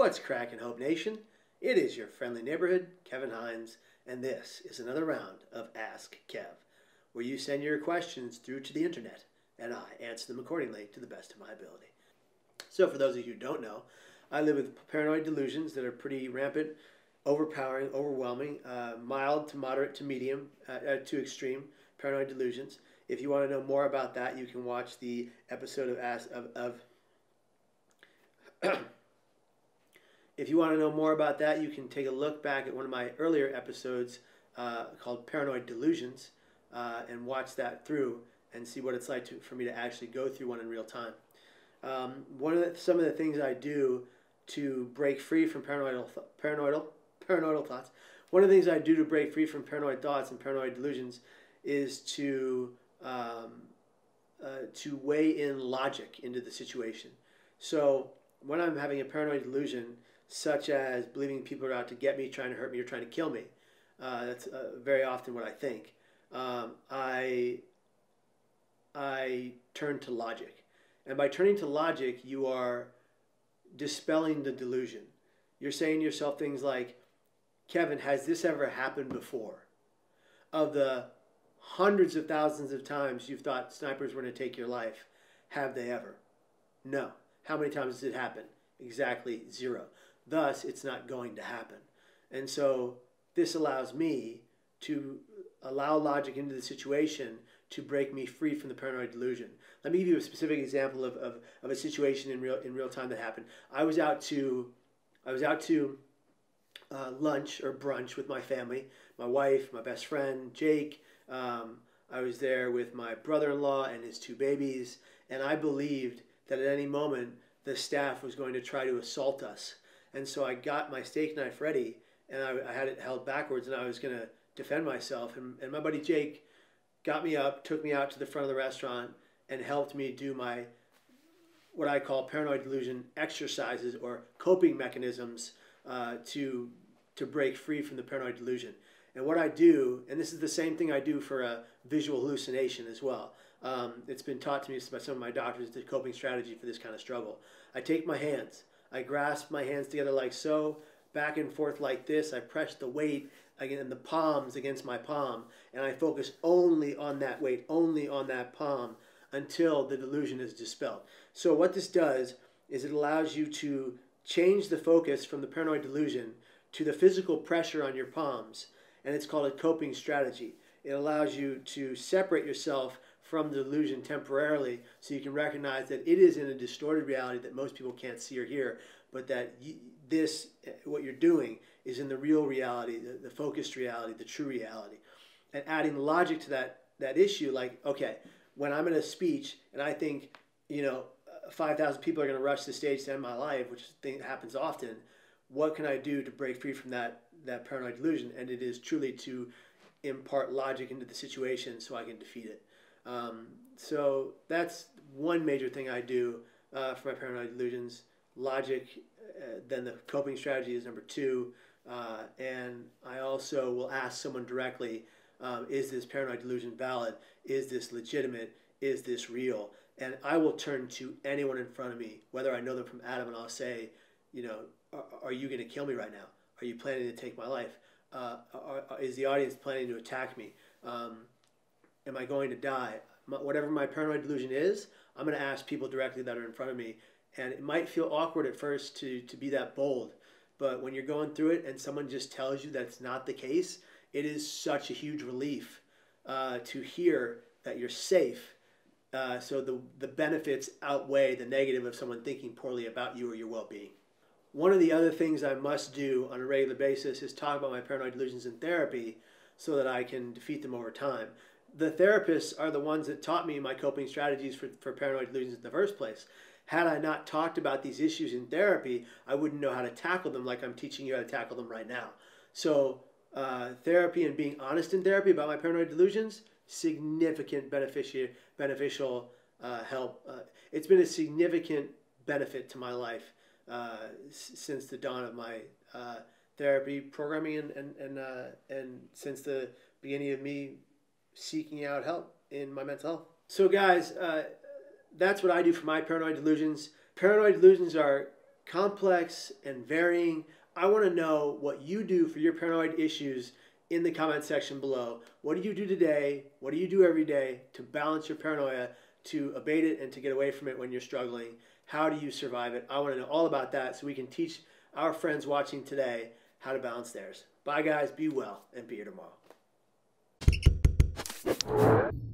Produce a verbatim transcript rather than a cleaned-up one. What's crackin', Hope Nation? It is your friendly neighborhood, Kevin Hines, and this is another round of Ask Kev, where you send your questions through to the internet, and I answer them accordingly to the best of my ability. So for those of you who don't know, I live with paranoid delusions that are pretty rampant, overpowering, overwhelming, uh, mild to moderate to medium, uh, uh, to extreme paranoid delusions. If you want to know more about that, you can watch the episode of Ask of, of If you want to know more about that, you can take a look back at one of my earlier episodes uh, called Paranoid Delusions uh, and watch that through and see what it's like to, for me to actually go through one in real time. Um, one of the, some of the things I do to break free from paranoidal, paranoidal, paranoidal thoughts. One of the things I do to break free from paranoid thoughts and paranoid delusions is to um, uh, to weigh in logic into the situation. So when I'm having a paranoid delusion, such as believing people are out to get me, trying to hurt me, or trying to kill me, uh, that's uh, very often what I think. Um, I I turn to logic. And by turning to logic, you are dispelling the delusion. You're saying to yourself things like, Kevin, has this ever happened before? Of the hundreds of thousands of times you've thought snipers were going to take your life, have they ever? No. How many times does it happen? Exactly zero. Thus, it's not going to happen. And so this allows me to allow logic into the situation to break me free from the paranoid delusion. Let me give you a specific example of, of, of a situation in real in real time that happened. I was out to I was out to uh, lunch or brunch with my family, my wife, my best friend Jake. Um, I was there with my brother-in-law and his two babies, and I believed that at any moment the staff was going to try to assault us. And so I got my steak knife ready, and I, I had it held backwards, and I was going to defend myself. And, and my buddy Jake got me up, took me out to the front of the restaurant, and helped me do my, what I call paranoid delusion exercises or coping mechanisms uh, to, to break free from the paranoid delusion. And what I do, and this is the same thing I do for a visual hallucination as well. Um, it's been taught to me by some of my doctors, the coping strategy for this kind of struggle. I take my hands, I grasp my hands together like so, back and forth like this, I press the weight again, the palms against my palm, and I focus only on that weight, only on that palm, until the delusion is dispelled. So what this does is it allows you to change the focus from the paranoid delusion to the physical pressure on your palms, and it's called a coping strategy. It allows you to separate yourself from the delusion temporarily so you can recognize that it is in a distorted reality that most people can't see or hear, but that you, this, what you're doing, is in the real reality, the, the focused reality, the true reality. And adding logic to that, that issue, like, okay, when I'm in a speech and I think, you know, five thousand people are going to rush the stage to end my life, which thing happens often, what can I do to break free from that, that paranoid delusion? And it is truly to impart logic into the situation so I can defeat it. Um, so that's one major thing I do uh, for my paranoid delusions. Logic, uh, then the coping strategy is number two. Uh, and I also will ask someone directly, um, is this paranoid delusion valid? Is this legitimate? Is this real? And I will turn to anyone in front of me, whether I know them from Adam, and I'll say, you know, are, are you going to kill me right now? Are you planning to take my life? Uh, are, are, is the audience planning to attack me? Um, am I going to die? My, whatever my paranoid delusion is, I'm going to ask people directly that are in front of me. And it might feel awkward at first to, to be that bold, but when you're going through it and someone just tells you that's not the case, it is such a huge relief uh, to hear that you're safe. Uh, so the, the benefits outweigh the negative of someone thinking poorly about you or your well-being. One of the other things I must do on a regular basis is talk about my paranoid delusions in therapy so that I can defeat them over time. The therapists are the ones that taught me my coping strategies for, for paranoid delusions in the first place. Had I not talked about these issues in therapy, I wouldn't know how to tackle them like I'm teaching you how to tackle them right now. So uh, therapy and being honest in therapy about my paranoid delusions, significant benefici- beneficial uh, help. Uh, it's been a significant benefit to my life uh, s since the dawn of my uh, therapy programming and, and, and, uh, and since the beginning of me seeking out help in my mental health. So guys, uh, that's what I do for my paranoid delusions. Paranoid delusions are complex and varying. I want to know what you do for your paranoid issues in the comment section below. What do you do today? What do you do every day to balance your paranoia, to abate it, and to get away from it when you're struggling? How do you survive it? I want to know all about that so we can teach our friends watching today how to balance theirs. Bye, guys. Be well, and be here tomorrow.